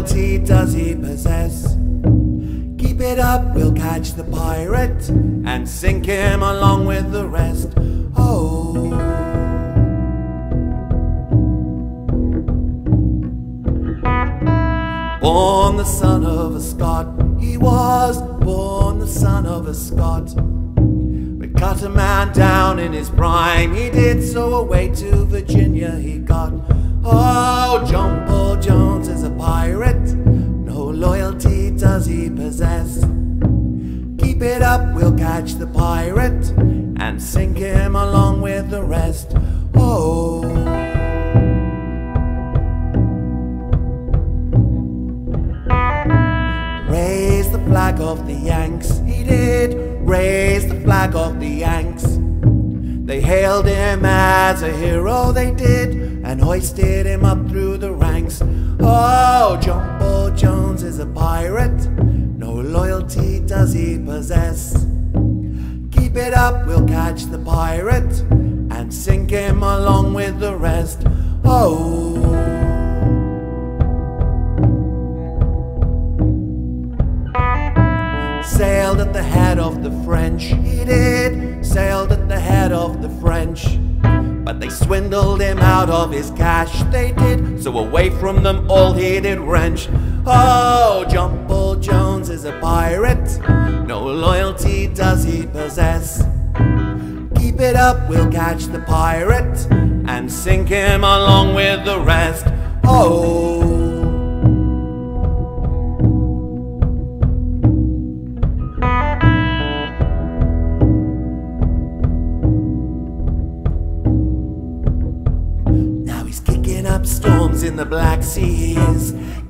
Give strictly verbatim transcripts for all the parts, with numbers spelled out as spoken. loyalty does he possess? Keep it up, we'll catch the pirate and sink him along with the rest. Oh. Born the son of a Scot, he was born the son of a Scot. But cut a man down in his prime, he did so away to Virginia he got. Oh, John Paul Jones is a pirate, no loyalty does he possess. Keep it up, we'll catch the pirate and sink him along with the rest. Oh. Raise the flag of the Yanks, he did raise the flag of the Yanks. They hailed him as a hero, they did, and hoisted him up through the ranks. Oh, John Paul Jones is a pirate, no loyalty does he possess. Keep it up, we'll catch the pirate and sink him along with the rest. Oh. Sailed at the head of the French, he did, sailed at the head of the French. But they swindled him out of his cash, they did, so away from them all he did wrench. Oh, John Paul Jones is a pirate, no loyalty does he possess. Keep it up, we'll catch the pirate and sink him along with the rest. Oh. Up storms in the Black Sea,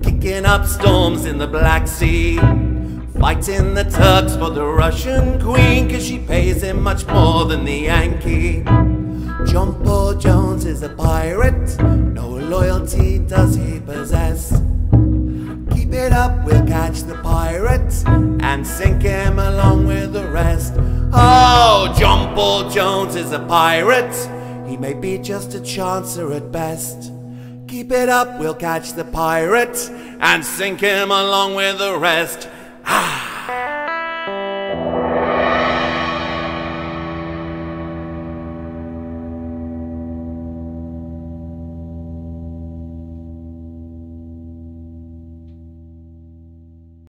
kicking up storms in the Black Sea, fighting the Turks for the Russian queen, cause she pays him much more than the Yankee. John Paul Jones is a pirate, no loyalty does he possess. Keep it up, we'll catch the pirate and sink him along with the rest. Oh, John Paul Jones is a pirate, he may be just a chancer at best. Keep it up, we'll catch the pirate and sink him along with the rest. Ah.